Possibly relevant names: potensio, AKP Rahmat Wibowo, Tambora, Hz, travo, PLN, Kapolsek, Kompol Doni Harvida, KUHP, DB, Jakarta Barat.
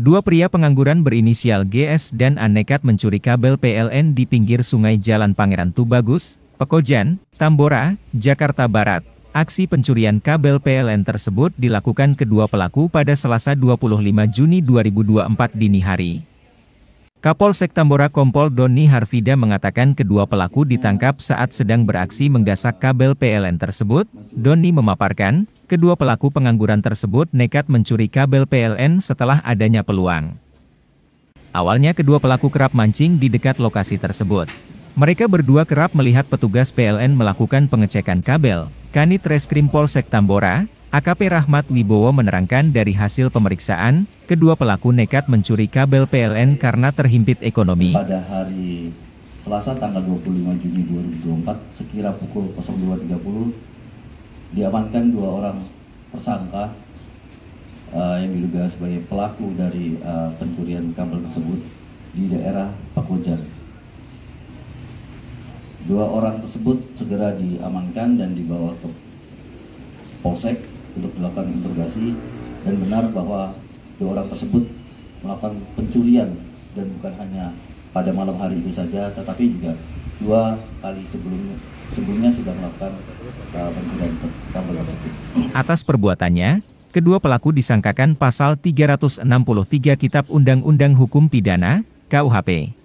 Dua pria pengangguran berinisial GS dan A nekat mencuri kabel PLN di pinggir sungai Jalan Pangeran Tubagus, Pekojan, Tambora, Jakarta Barat. Aksi pencurian kabel PLN tersebut dilakukan kedua pelaku pada Selasa 25 Juni 2024 dini hari. Kapolsek Tambora Kompol Doni Harvida mengatakan kedua pelaku ditangkap saat sedang beraksi menggasak kabel PLN tersebut. Doni memaparkan, kedua pelaku pengangguran tersebut nekat mencuri kabel PLN setelah adanya peluang. Awalnya kedua pelaku kerap mancing di dekat lokasi tersebut. Mereka berdua kerap melihat petugas PLN melakukan pengecekan kabel. Kanit Reskrim Polsek Tambora, AKP Rahmat Wibowo menerangkan dari hasil pemeriksaan, kedua pelaku nekat mencuri kabel PLN karena terhimpit ekonomi. Pada hari Selasa tanggal 25 Juni 2024 sekira pukul 02.30 diamankan dua orang tersangka yang diduga sebagai pelaku dari pencurian kabel tersebut di daerah Pekojan. Dua orang tersebut segera diamankan dan dibawa ke Polsek untuk dilakukan interogasi, dan benar bahwa dua orang tersebut melakukan pencurian, dan bukan hanya pada malam hari ini saja, tetapi juga dua kali sebelumnya sudah melakukan pencurian kabel tersebut. Atas perbuatannya, kedua pelaku disangkakan pasal 363 Kitab Undang-Undang Hukum Pidana (KUHP).